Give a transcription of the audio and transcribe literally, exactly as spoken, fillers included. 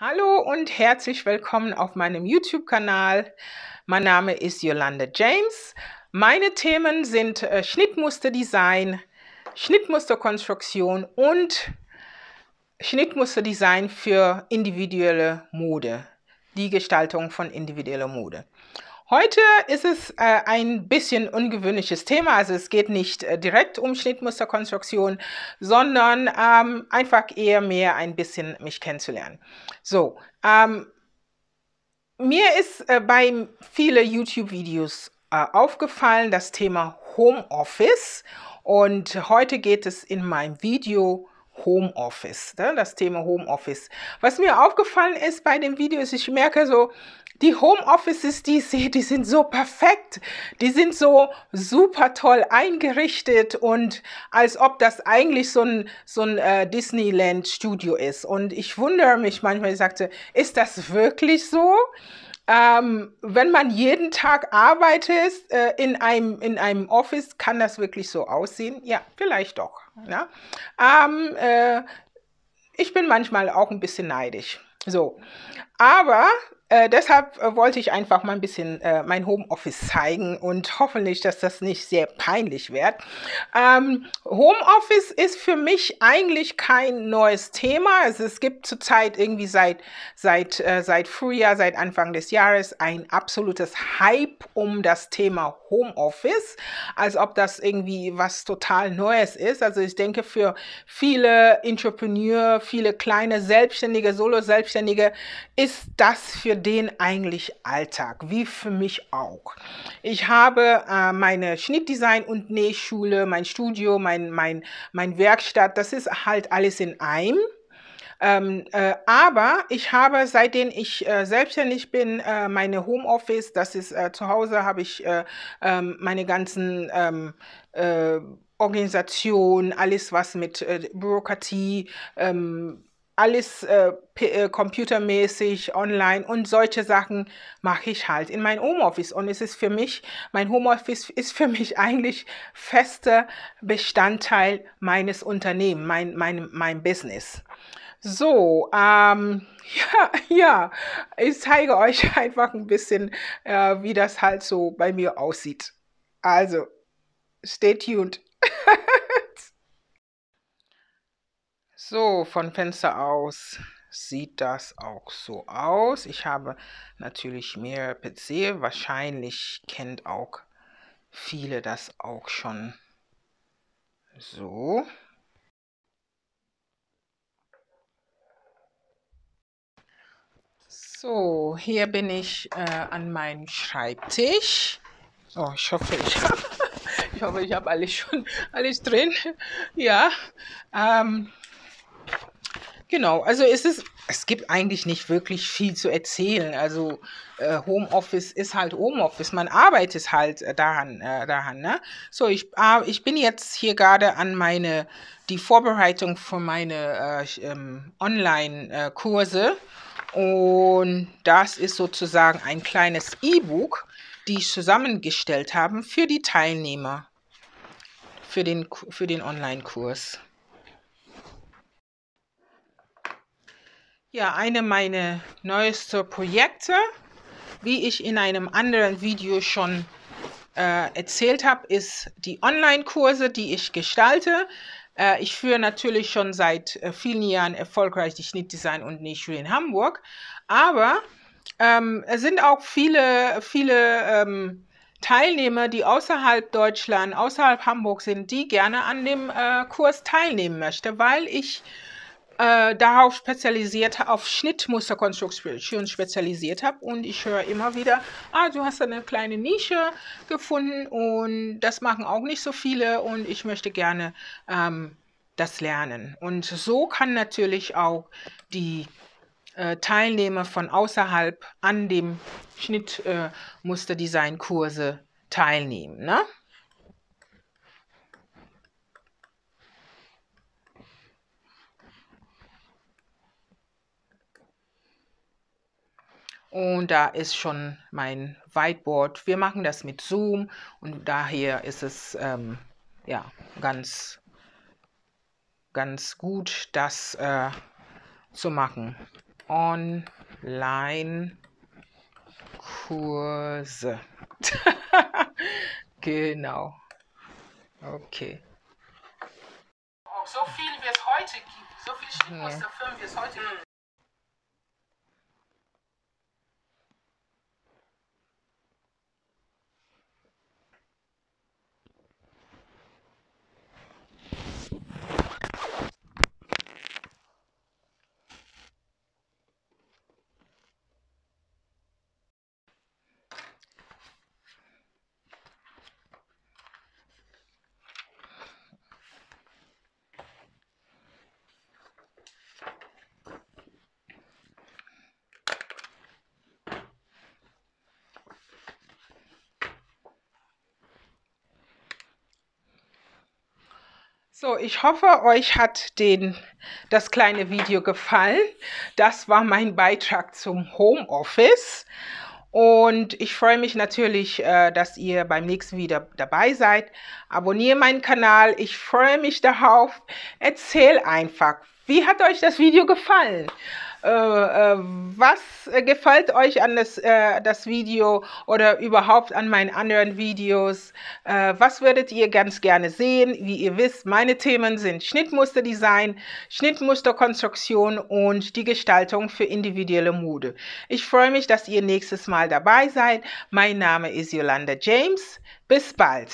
Hallo und herzlich willkommen auf meinem YouTube-Kanal. Mein Name ist Yolanda James. Meine Themen sind äh, Schnittmusterdesign, Schnittmusterkonstruktion und Schnittmusterdesign für individuelle Mode, die Gestaltung von individueller Mode. Heute ist es äh, ein bisschen ungewöhnliches Thema, also es geht nicht äh, direkt um Schnittmusterkonstruktion, sondern ähm, einfach eher mehr ein bisschen mich kennenzulernen. So, ähm, mir ist äh, bei vielen YouTube-Videos äh, aufgefallen das Thema Homeoffice, und heute geht es in meinem Video Homeoffice, ne? Das Thema Homeoffice. Was mir aufgefallen ist bei dem Video ist, ich merke so, die Homeoffices, die ich sehe, die sind so perfekt, die sind so super toll eingerichtet und als ob das eigentlich so ein, so ein äh, Disneyland-Studio ist. Und ich wundere mich manchmal, ich sagte, ist das wirklich so? Ähm, wenn man jeden Tag arbeitet äh, in einem, in einem Office, kann das wirklich so aussehen? Ja, vielleicht doch. Ja? Ähm, äh, ich bin manchmal auch ein bisschen neidisch. So, aber äh, deshalb äh, wollte ich einfach mal ein bisschen äh, mein Homeoffice zeigen und hoffentlich, dass das nicht sehr peinlich wird. Ähm, Homeoffice ist für mich eigentlich kein neues Thema. Also es gibt zurzeit irgendwie seit, seit, äh, seit Frühjahr, seit Anfang des Jahres ein absolutes Hype um das Thema Homeoffice, als ob das irgendwie was total Neues ist. Also ich denke, für viele Entrepreneur, viele kleine Selbstständige, Solo-Selbstständige, ist das für den eigentlich Alltag, wie für mich auch. Ich habe äh, meine Schnittdesign- und Nähschule, mein Studio, mein, mein, mein Werkstatt, das ist halt alles in einem. Ähm, äh, aber ich habe, seitdem ich äh, selbstständig bin, äh, meine Homeoffice, das ist äh, zu Hause, habe ich äh, äh, meine ganzen ähm, äh, Organisationen, alles was mit äh, Bürokratie, ähm, alles äh, äh, computermäßig, online und solche Sachen mache ich halt in mein Homeoffice. Und es ist für mich, mein Homeoffice ist für mich eigentlich fester Bestandteil meines Unternehmens, mein, mein, mein Business. So, ähm, ja, ja, ich zeige euch einfach ein bisschen, äh, wie das halt so bei mir aussieht. Also, stay tuned. So, von Fenster aus sieht das auch so aus. Ich habe natürlich mehrere P C. Wahrscheinlich kennt auch viele das auch schon. So. So, hier bin ich äh, an meinem Schreibtisch. Oh, ich hoffe, ich habe ich hoffe, ich habe alles schon alles drin. Ja. Ähm, Genau, also es ist, es gibt eigentlich nicht wirklich viel zu erzählen. Also äh, Homeoffice ist halt Homeoffice, man arbeitet halt äh, daran. Äh, daran ne? So, ich, äh, ich bin jetzt hier gerade an meine, die Vorbereitung für meine äh, ähm, Online-Kurse, und das ist sozusagen ein kleines E-Book, die ich zusammengestellt habe für die Teilnehmer, für den, für den Online-Kurs. Ja, eine meiner neuesten Projekte, wie ich in einem anderen Video schon äh, erzählt habe, ist die Online-Kurse, die ich gestalte. Äh, ich führe natürlich schon seit äh, vielen Jahren erfolgreich die Schnittdesign- und Nähschule in Hamburg, aber ähm, es sind auch viele, viele ähm, Teilnehmer, die außerhalb Deutschland, außerhalb Hamburg sind, die gerne an dem äh, Kurs teilnehmen möchten, weil ich Äh, darauf spezialisiert, auf Schnittmusterkonstruktion spezialisiert habe, und ich höre immer wieder, ah, du hast eine kleine Nische gefunden und das machen auch nicht so viele und ich möchte gerne ähm, das lernen. Und so kann natürlich auch die äh, Teilnehmer von außerhalb an dem Schnittmusterdesign-Kurse äh, teilnehmen, ne? Und da ist schon mein Whiteboard. Wir machen das mit Zoom und daher ist es ähm, ja, ganz, ganz gut, das äh, zu machen. Online-Kurse. Genau. Okay. So viel, wie es heute gibt. So viel Schnittmusterfilm, ja. Wie es heute gibt. So, ich hoffe, euch hat den, das kleine Video gefallen. Das war mein Beitrag zum Homeoffice. Und ich freue mich natürlich, dass ihr beim nächsten wieder dabei seid. Abonniere meinen Kanal. Ich freue mich darauf. Erzähl einfach, wie hat euch das Video gefallen? Was gefällt euch an das, äh, das Video oder überhaupt an meinen anderen Videos? Äh, was würdet ihr ganz gerne sehen? Wie ihr wisst, meine Themen sind Schnittmusterdesign, Schnittmusterkonstruktion und die Gestaltung für individuelle Mode. Ich freue mich, dass ihr nächstes Mal dabei seid. Mein Name ist Yolanda James. Bis bald!